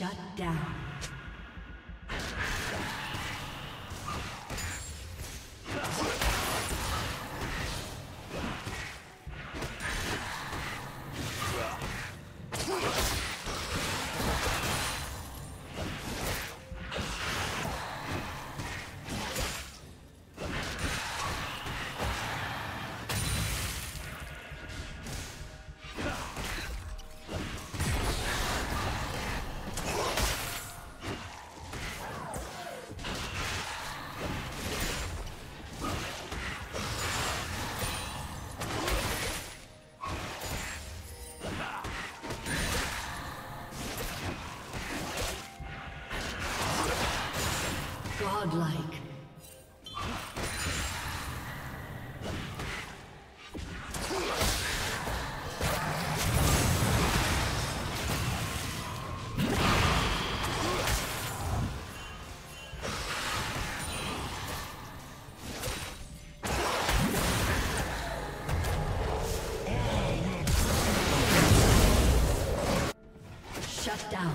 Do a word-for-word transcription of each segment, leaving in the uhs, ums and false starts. Shut down. Godlike. Shut down.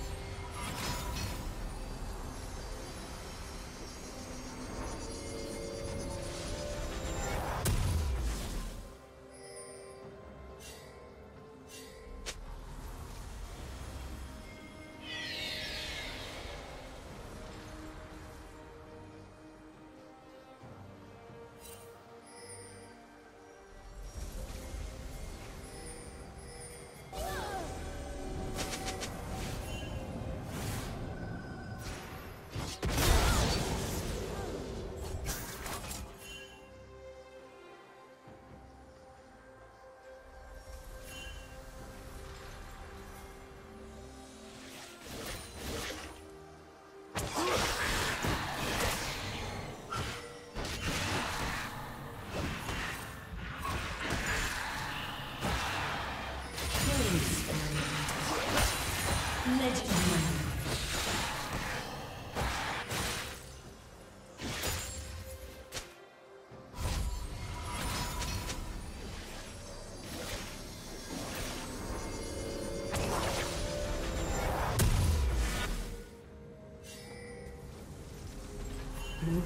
Blue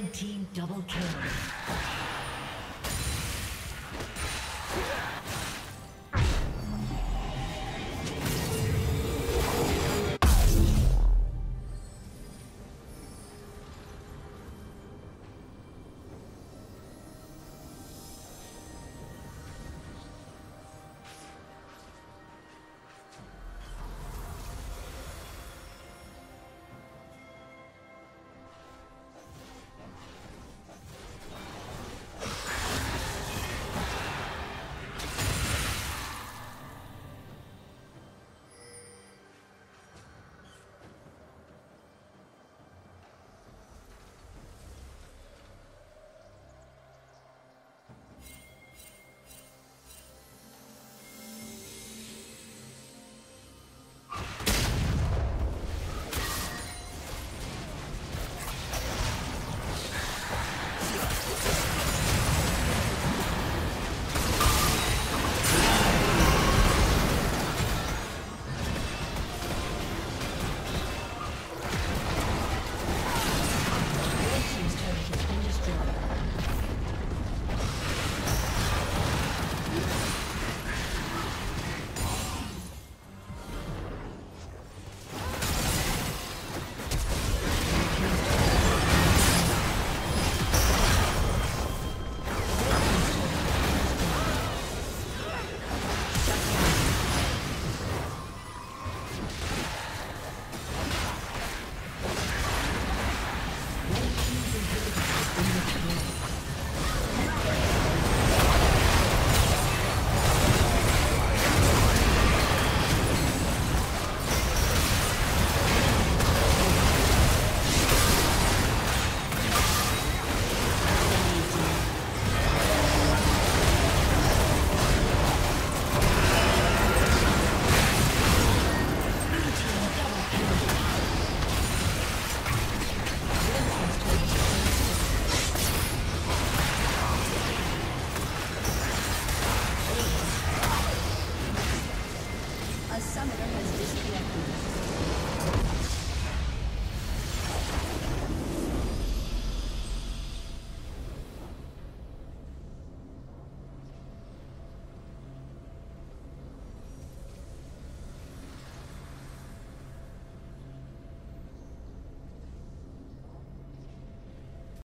Red team double kill. Summoner has disconnected.